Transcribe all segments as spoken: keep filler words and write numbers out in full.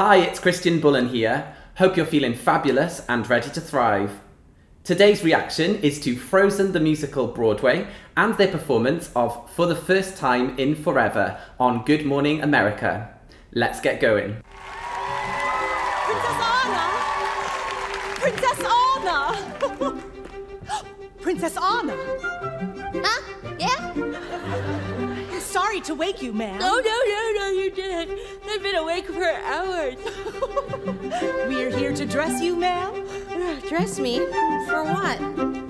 Hi, it's Christian Bullen here. Hope you're feeling fabulous and ready to thrive. Today's reaction is to Frozen the Musical Broadway and their performance of For the First Time in Forever on Good Morning America. Let's get going. Princess Anna! Princess Anna! Princess Anna! Huh? Yeah? I'm sorry to wake you, ma'am. Oh, no, no, no, you didn't. I've been awake for hours. We're here to dress you, ma'am. Dress me? For what?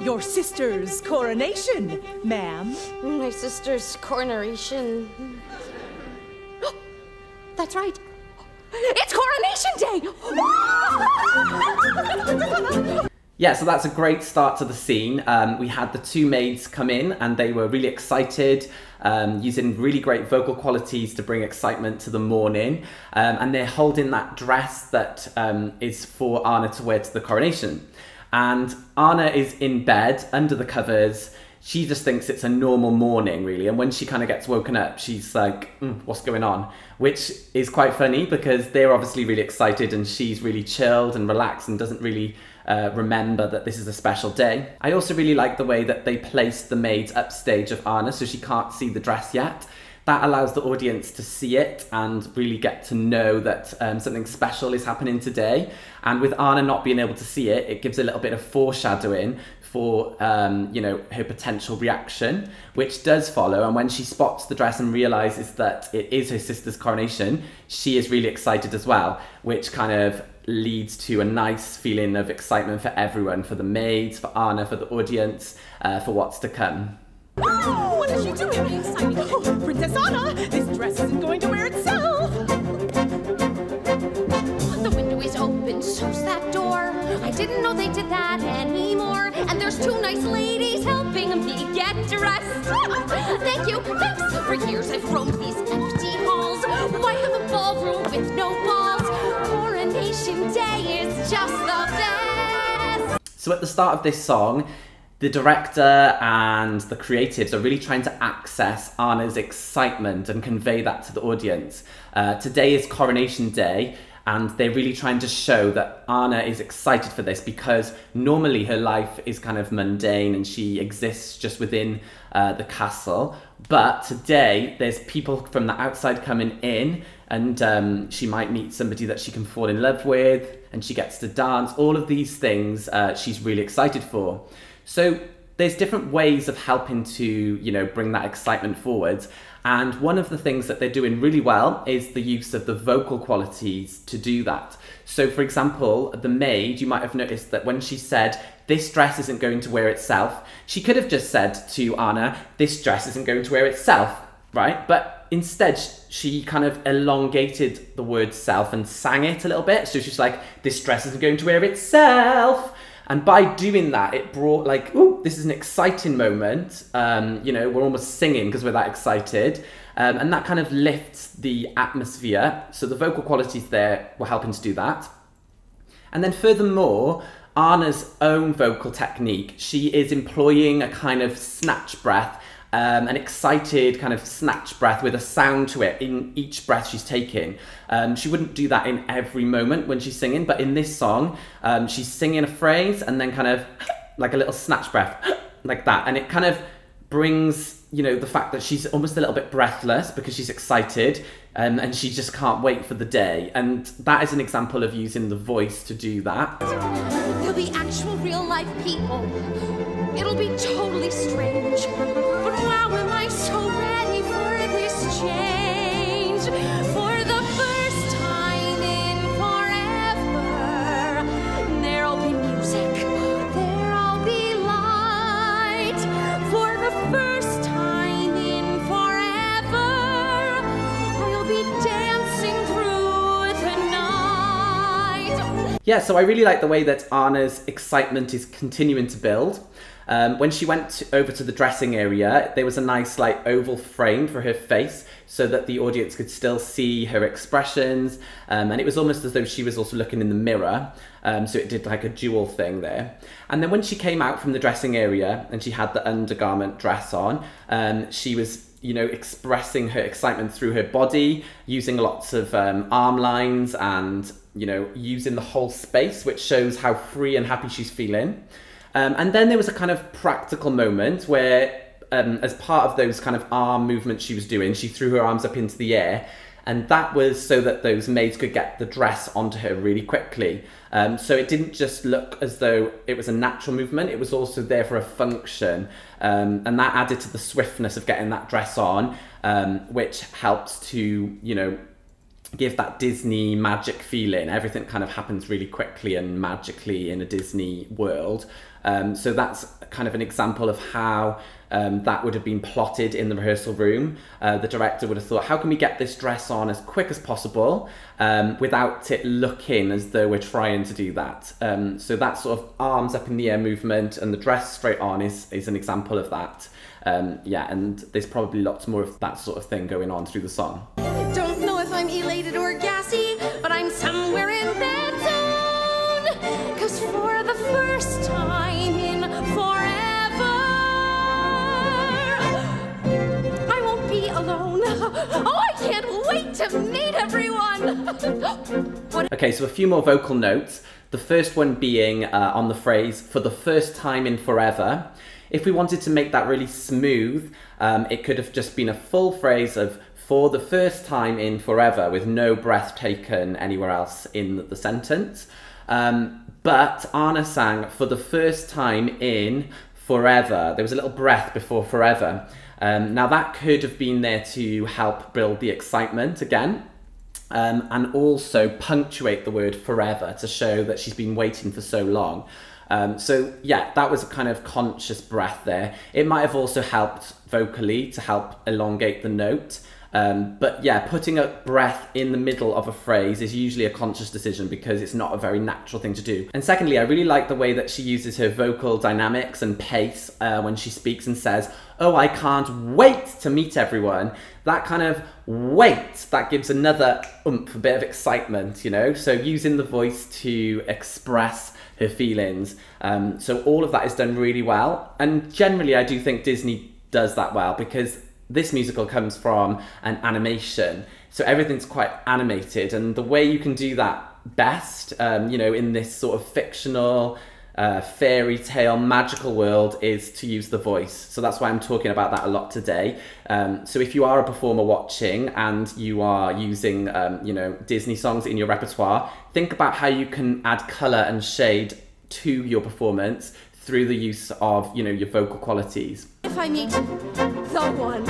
Your sister's coronation, ma'am. My sister's coronation. That's right. It's coronation day! Yeah, so that's a great start to the scene. Um, we had the two maids come in and they were really excited, um, using really great vocal qualities to bring excitement to the morning. Um, and they're holding that dress that um, is for Anna to wear to the coronation. And Anna is in bed, under the covers. She just thinks it's a normal morning, really. And when she kind of gets woken up, she's like, mm, what's going on? Which is quite funny because they're obviously really excited and she's really chilled and relaxed and doesn't really Uh, remember that this is a special day. I also really like the way that they placed the maids upstage of Anna so she can't see the dress yet. That allows the audience to see it and really get to know that um, something special is happening today. And with Anna not being able to see it, it gives a little bit of foreshadowing for um, you know, her potential reaction, which does follow. And when she spots the dress and realizes that it is her sister's coronation, she is really excited as well, which kind of leads to a nice feeling of excitement for everyone, for the maids, for Anna, for the audience, uh, for what's to come. Oh, what is she doing? Exciting. Oh, Princess Anna, this dress isn't going to wear itself. The window is open, so's that door. I didn't know they did that anymore. And there's two nice ladies helping me get dressed. Thank you, thanks. For years I've roamed these empty halls. Why have a ballroom with no walls? Coronation Day is just the best. So at the start of this song, the director and the creatives are really trying to access Anna's excitement and convey that to the audience. Uh, today is Coronation Day, and they're really trying to show that Anna is excited for this because normally her life is kind of mundane and she exists just within uh, the castle. But today there's people from the outside coming in, and um, she might meet somebody that she can fall in love with, and she gets to dance. All of these things uh, she's really excited for. So there's different ways of helping to, you know, bring that excitement forward. And one of the things that they're doing really well is the use of the vocal qualities to do that. So for example, the maid, you might have noticed that when she said, this dress isn't going to wear itself, she could have just said to Anna, this dress isn't going to wear itself, right? But instead, she kind of elongated the word self and sang it a little bit. So she's like, this dress isn't going to wear itself. And by doing that, it brought like, ooh, this is an exciting moment. Um, you know, we're almost singing because we're that excited. Um, and that kind of lifts the atmosphere. So the vocal qualities there were helping to do that. And then furthermore, Anna's own vocal technique, she is employing a kind of snatch breath, um, an excited kind of snatch breath with a sound to it in each breath she's taking. Um, she wouldn't do that in every moment when she's singing, but in this song, um, she's singing a phrase and then kind of like a little snatch breath, like that. And it kind of brings, you know, the fact that she's almost a little bit breathless because she's excited um, and she just can't wait for the day. And that is an example of using the voice to do that. There'll be actual real life people. It'll be totally strange. But wow, am I so ready for this change? For the first time in forever, there'll be music. There'll be light. For the first time in forever, I'll be dancing through the night. Yeah, so I really like the way that Anna's excitement is continuing to build. Um, when she went to, over to the dressing area, there was a nice like oval frame for her face so that the audience could still see her expressions. Um, and it was almost as though she was also looking in the mirror. Um, so it did like a dual thing there. And then when she came out from the dressing area and she had the undergarment dress on, um, she was you know, expressing her excitement through her body, using lots of um, arm lines and, you know, using the whole space, which shows how free and happy she's feeling. Um, and then there was a kind of practical moment where, um, as part of those kind of arm movements she was doing, she threw her arms up into the air. And that was so that those maids could get the dress onto her really quickly. Um, so it didn't just look as though it was a natural movement, it was also there for a function. Um, and that added to the swiftness of getting that dress on, um, which helps to, you know, give that Disney magic feeling. Everything kind of happens really quickly and magically in a Disney world. Um, so that's kind of an example of how um, that would have been plotted in the rehearsal room. Uh, the director would have thought, how can we get this dress on as quick as possible um, without it looking as though we're trying to do that? Um, so that sort of arms up in the air movement and the dress straight on is, is an example of that. Um, yeah, and there's probably lots more of that sort of thing going on through the song. Don't know if I'm elated or gassy, but I'm somewhere in red zone, cause for the first time in forever, I won't be alone. Oh, I can't wait to meet everyone. Okay, so a few more vocal notes. The first one being uh, on the phrase, for the first time in forever. If we wanted to make that really smooth, um, it could have just been a full phrase of for the first time in forever, with no breath taken anywhere else in the sentence. Um, but Anna sang for the first time in forever. There was a little breath before forever. Um, now that could have been there to help build the excitement again, um, and also punctuate the word forever to show that she's been waiting for so long. Um, so yeah, that was a kind of conscious breath there. It might have also helped vocally to help elongate the note. Um, but yeah, putting a breath in the middle of a phrase is usually a conscious decision because it's not a very natural thing to do. And secondly, I really like the way that she uses her vocal dynamics and pace uh, when she speaks and says, oh, I can't wait to meet everyone. That kind of wait, that gives another oomph, a bit of excitement, you know? So using the voice to express her feelings. Um, so all of that is done really well. And generally, I do think Disney does that well because this musical comes from an animation. So everything's quite animated, and the way you can do that best, um, you know, in this sort of fictional, uh, fairy tale, magical world is to use the voice. So that's why I'm talking about that a lot today. Um, so if you are a performer watching and you are using, um, you know, Disney songs in your repertoire, think about how you can add color and shade to your performance through the use of, you know, your vocal qualities. If I meet the one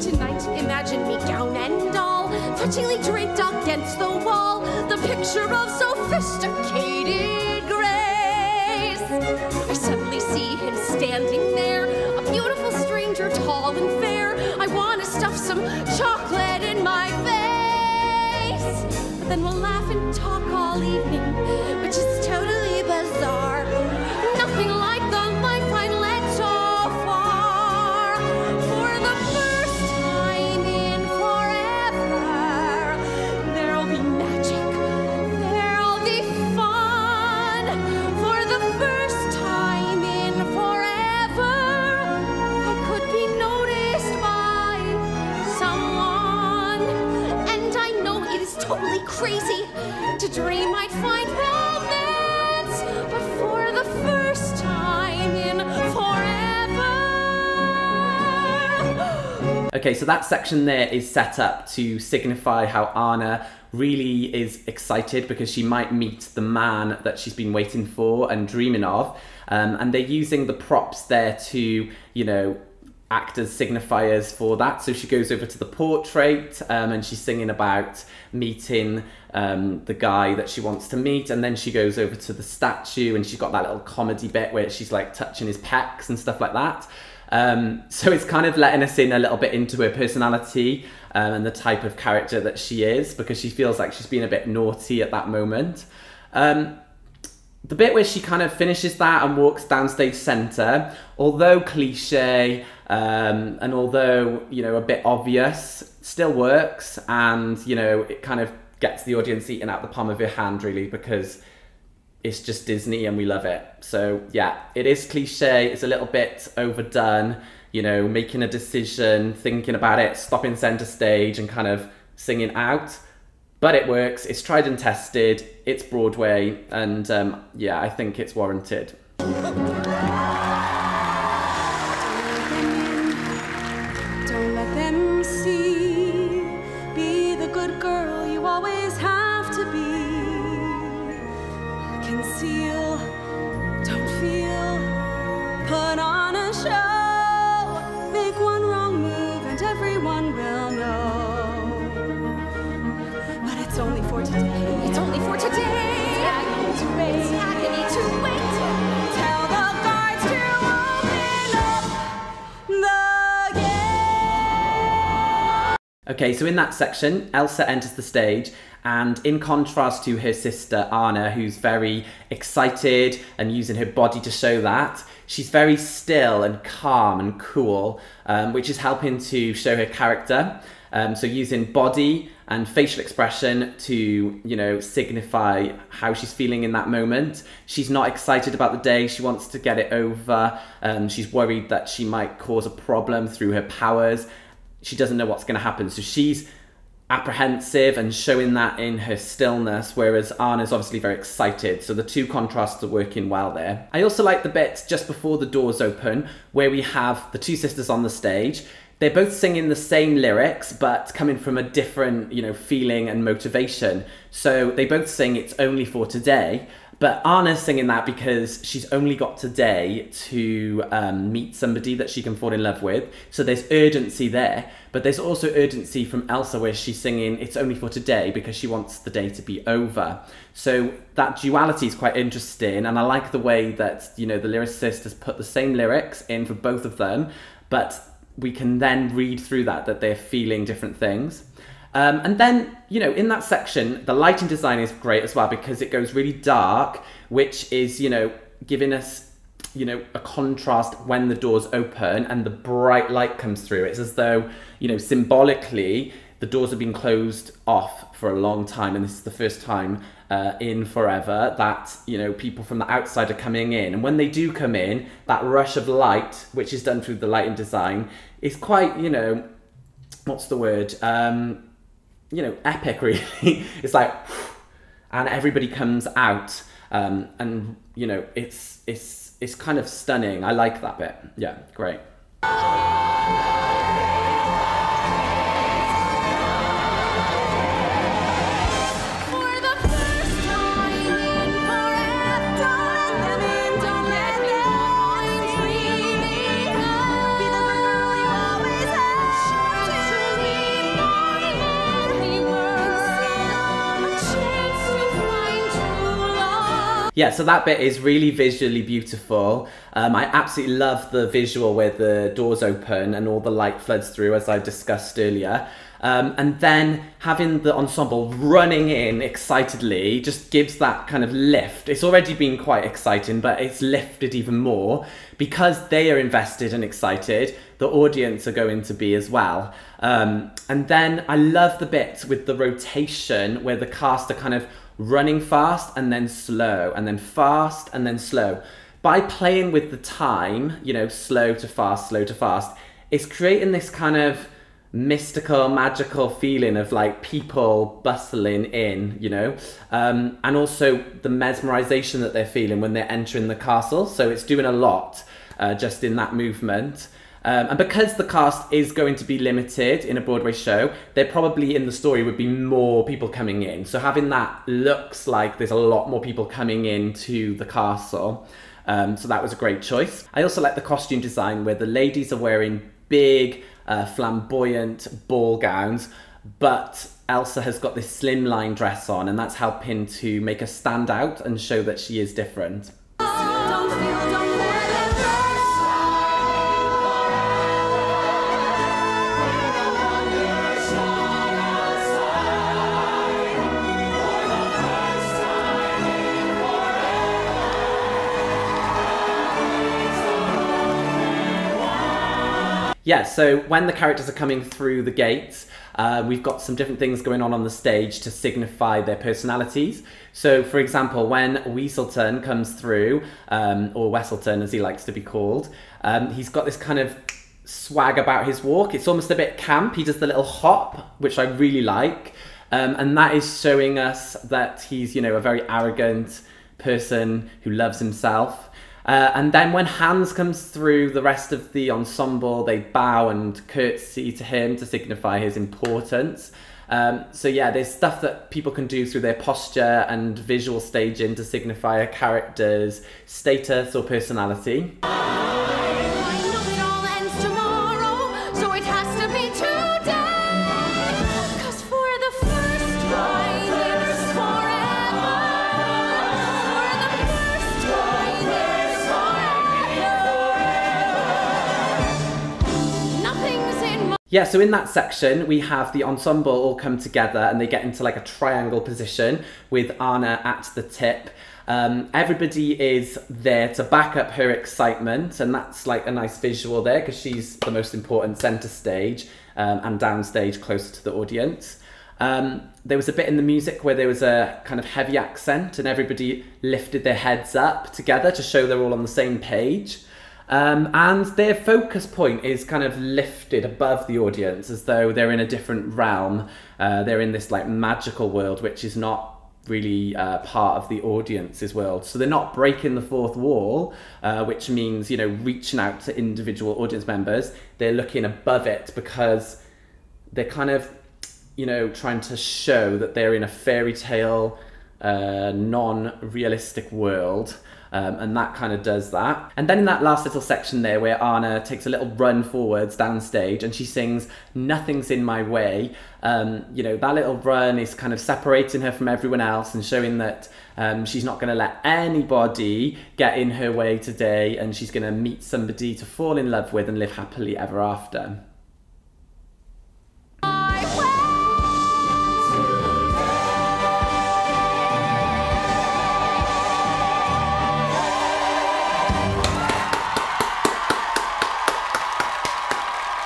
tonight, imagine me gown and all, touchingly draped against the wall, the picture of sophisticated grace. I suddenly see him standing there, a beautiful stranger, tall and fair. I want to stuff some chocolate in my face. But then we'll laugh and talk all evening, which is totally bizarre. Nothing like the life I've led so far. For the first time in forever, there'll be magic, there'll be fun. For the first time in forever, I could be noticed by someone. And I know it is totally crazy to dream I'd find romance, but for the first Okay, so that section there is set up to signify how Anna really is excited because she might meet the man that she's been waiting for and dreaming of. Um, and they're using the props there to, you know, act as signifiers for that. So she goes over to the portrait um, and she's singing about meeting um, the guy that she wants to meet. And then she goes over to the statue and she's got that little comedy bit where she's like touching his pecs and stuff like that. Um, so it's kind of letting us in a little bit into her personality um, and the type of character that she is, because she feels like she's been a bit naughty at that moment. Um, the bit where she kind of finishes that and walks downstage centre, although cliche um, and although, you know, a bit obvious, still works, and, you know, it kind of gets the audience eating out the palm of her hand really, because it's just Disney and we love it. So yeah, it is cliche, it's a little bit overdone, you know, making a decision, thinking about it, stopping center stage and kind of singing out. But it works, it's tried and tested, it's Broadway, and um, yeah, I think it's warranted. Okay, so in that section, Elsa enters the stage, and in contrast to her sister Anna, who's very excited and using her body to show that, she's very still and calm and cool, um, which is helping to show her character. Um, so using body and facial expression to, you know, signify how she's feeling in that moment. She's not excited about the day, she wants to get it over, um, she's worried that she might cause a problem through her powers. She doesn't know what's going to happen, so she's apprehensive and showing that in her stillness, whereas Anna's obviously very excited, so the two contrasts are working well there. I also like the bit just before the doors open where we have the two sisters on the stage. They're both singing the same lyrics, but coming from a different, you know, feeling and motivation. So they both sing "It's Only for Today," but Anna's singing that because she's only got today to um, meet somebody that she can fall in love with. So there's urgency there, but there's also urgency from Elsa where she's singing "It's Only for Today" because she wants the day to be over. So that duality is quite interesting, and I like the way that, you know, the lyricist has put the same lyrics in for both of them, but we can then read through that, that they're feeling different things. Um, and then, you know, in that section, the lighting design is great as well because it goes really dark, which is, you know, giving us, you know, a contrast when the doors open and the bright light comes through. It's as though, you know, symbolically, the doors have been closed off for a long time, and this is the first time uh, in forever that, you know, people from the outside are coming in. And when they do come in, that rush of light, which is done through the lighting design, is quite, you know, what's the word? Um, you know, epic, really. It's like, and everybody comes out, um, and, you know, it's, it's, it's kind of stunning. I like that bit. Yeah, great. Yeah, so that bit is really visually beautiful. Um, I absolutely love the visual where the doors open and all the light floods through, as I discussed earlier. Um, and then having the ensemble running in excitedly just gives that kind of lift. It's already been quite exciting, but it's lifted even more because they are invested and excited. The audience are going to be as well. Um, and then I love the bit with the rotation where the cast are kind of running fast and then slow and then fast and then slow. By playing with the time, you know, slow to fast, slow to fast, it's creating this kind of mystical, magical feeling of like people bustling in, you know, um, and also the mesmerization that they're feeling when they're entering the castle. So it's doing a lot uh, just in that movement. Um, and because the cast is going to be limited in a Broadway show, there probably in the story would be more people coming in. So having that looks like there's a lot more people coming into the castle. Um, so that was a great choice. I also like the costume design where the ladies are wearing big, uh, flamboyant ball gowns, but Elsa has got this slimline dress on, and that's helping to make her stand out and show that she is different. Yeah, so when the characters are coming through the gates, uh, we've got some different things going on on the stage to signify their personalities. So, for example, when Weaselton comes through, um, or Wesselton as he likes to be called, um, he's got this kind of swag about his walk. It's almost a bit camp. He does the little hop, which I really like. Um, and that is showing us that he's, you know, a very arrogant person who loves himself. Uh, and then when Hans comes through, the rest of the ensemble, they bow and curtsy to him to signify his importance. Um, so yeah, there's stuff that people can do through their posture and visual staging to signify a character's status or personality. Yeah, so in that section, we have the ensemble all come together and they get into like a triangle position with Anna at the tip. Um, everybody is there to back up her excitement, and that's like a nice visual there because she's the most important centre stage um, and downstage closer to the audience. Um, there was a bit in the music where there was a kind of heavy accent and everybody lifted their heads up together to show they're all on the same page. Um, and their focus point is kind of lifted above the audience as though they're in a different realm. Uh, they're in this like magical world, which is not really uh, part of the audience's world. So they're not breaking the fourth wall, uh, which means, you know, reaching out to individual audience members. They're looking above it because they're kind of, you know, trying to show that they're in a fairy tale, uh, non-realistic world. Um, and that kind of does that. And then in that last little section there where Anna takes a little run forwards downstage and she sings "Nothing's in My Way," um, you know, that little run is kind of separating her from everyone else and showing that um, she's not going to let anybody get in her way today, and she's going to meet somebody to fall in love with and live happily ever after.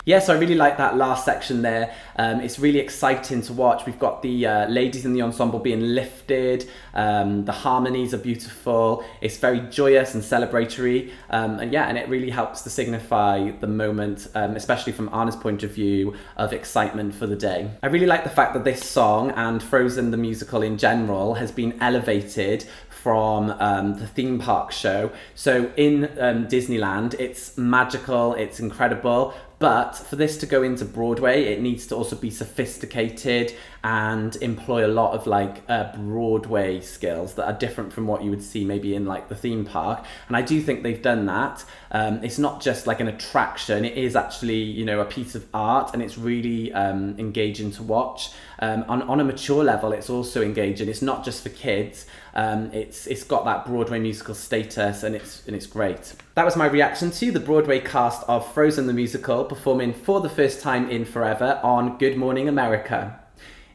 Yes, I really like that last section there. Um, it's really exciting to watch. We've got the uh, ladies in the ensemble being lifted. Um, the harmonies are beautiful. It's very joyous and celebratory. Um, and yeah, and it really helps to signify the moment, um, especially from Anna's point of view, of excitement for the day. I really like the fact that this song and Frozen the Musical in general has been elevated from um, the theme park show. So in um, Disneyland, it's magical, it's incredible. But for this to go into Broadway, it needs to also be sophisticated and employ a lot of like uh, Broadway skills that are different from what you would see maybe in like the theme park. And I do think they've done that. Um, it's not just like an attraction, it is actually, you know, a piece of art, and it's really um, engaging to watch. Um, on, on a mature level, it's also engaging. It's not just for kids. Um, it's, it's got that Broadway musical status, and it's, and it's great. That was my reaction to the Broadway cast of Frozen the Musical performing for the first time in forever on Good Morning America.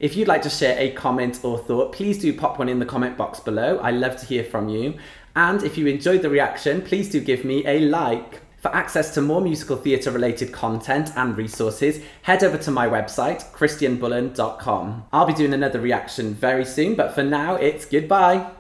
If you'd like to share a comment or thought, please do pop one in the comment box below. I love to hear from you. And if you enjoyed the reaction, please do give me a like. For access to more musical theatre related content and resources, head over to my website, christian bullen dot com. I'll be doing another reaction very soon, but for now it's goodbye.